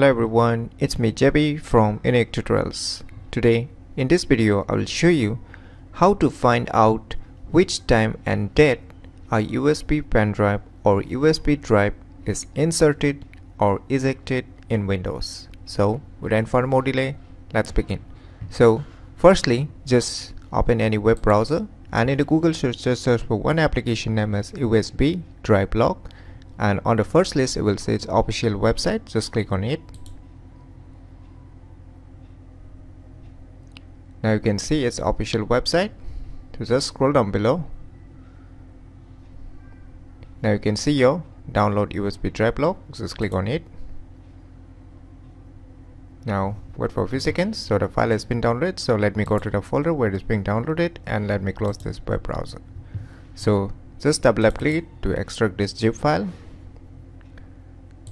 Hello everyone, it's me Jebby from UniqueTutorials. Today in this video I will show you how to find out which time and date a USB pen drive or USB drive is inserted or ejected in Windows. So without further more delay, let's begin. So firstly, just open any web browser and in the Google search, just search for one application name as USB Drive Log. And on the first list it will say its official website, just click on it. Now you can see its official website, so just scroll down below. Now you can see your download USB drive log, just click on it. Now wait for a few seconds, so the file has been downloaded, so let me go to the folder where it is being downloaded and let me close this web browser. So just double left click it to extract this zip file.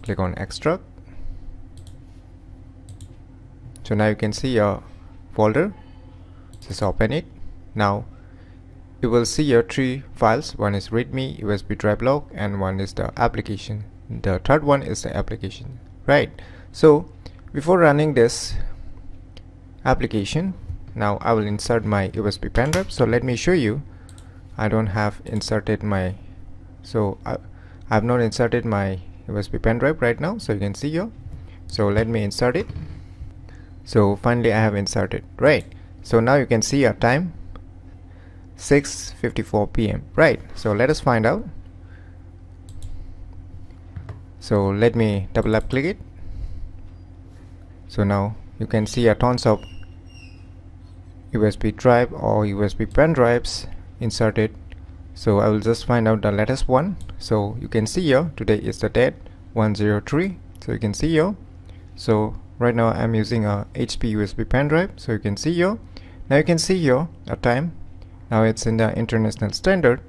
Click on extract. So now you can see your folder, just open it. Now you will see your three files, one is readme, USB drive log, and one is the application, the third one is the application, right? So before running this application, now I will insert my USB pen drive. So let me show you, I don't have inserted my, so I have not inserted my USB pen drive right now, so you can see here. So let me insert it. So finally I have inserted, right? So now you can see your time, 6:54 p.m. right? So let us find out. So let me double up click it. So now you can see a tons of USB drive or USB pen drives inserted. So I will just find out the latest one. So you can see here, today is the date 103. So you can see here, so right now I'm using a HP USB pen drive. So you can see here, now you can see here a time. Now it's in the international standard,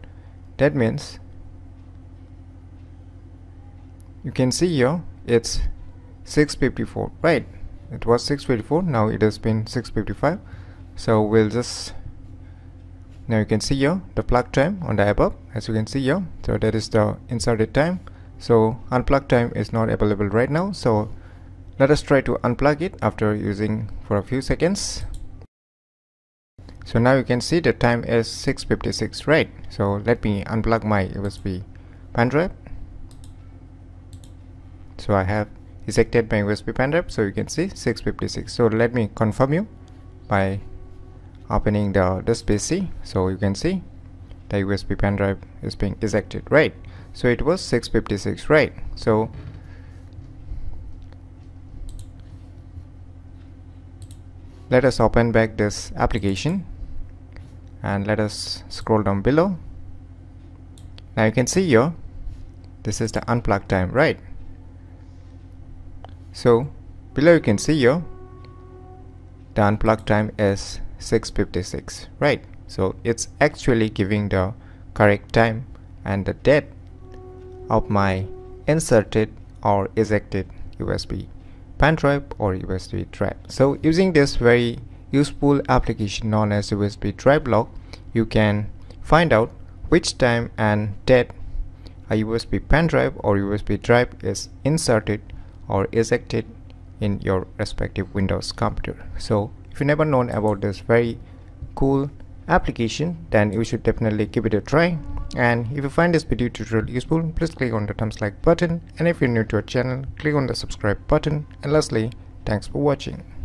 that means you can see here it's 6:54, right? It was 6:54, now it has been 6:55. So we'll just, now you can see here the plug time on the above, as you can see here, so that is the inserted time. So unplug time is not available right now, so let us try to unplug it after using for a few seconds. So now you can see the time is 6:56, right? So let me unplug my USB pen drive. So I have ejected my USB pen drive, so you can see 6:56. So let me confirm you by opening this PC. So you can see the USB pen drive is being ejected, right? So it was 6:56, right? So let us open back this application and let us scroll down below. Now you can see here, this is the unplugged time, right? So below you can see here the unplugged time is 6:56, right? So it's actually giving the correct time and the date of my inserted or ejected USB pen drive or USB drive. So using this very useful application known as USB drive log, you can find out which time and date a USB pen drive or USB drive is inserted or ejected in your respective Windows computer. So if you never known about this very cool application, then you should definitely give it a try. And if you find this video tutorial useful, please click on the thumbs like button, and if you're new to our channel, click on the subscribe button. And lastly, thanks for watching.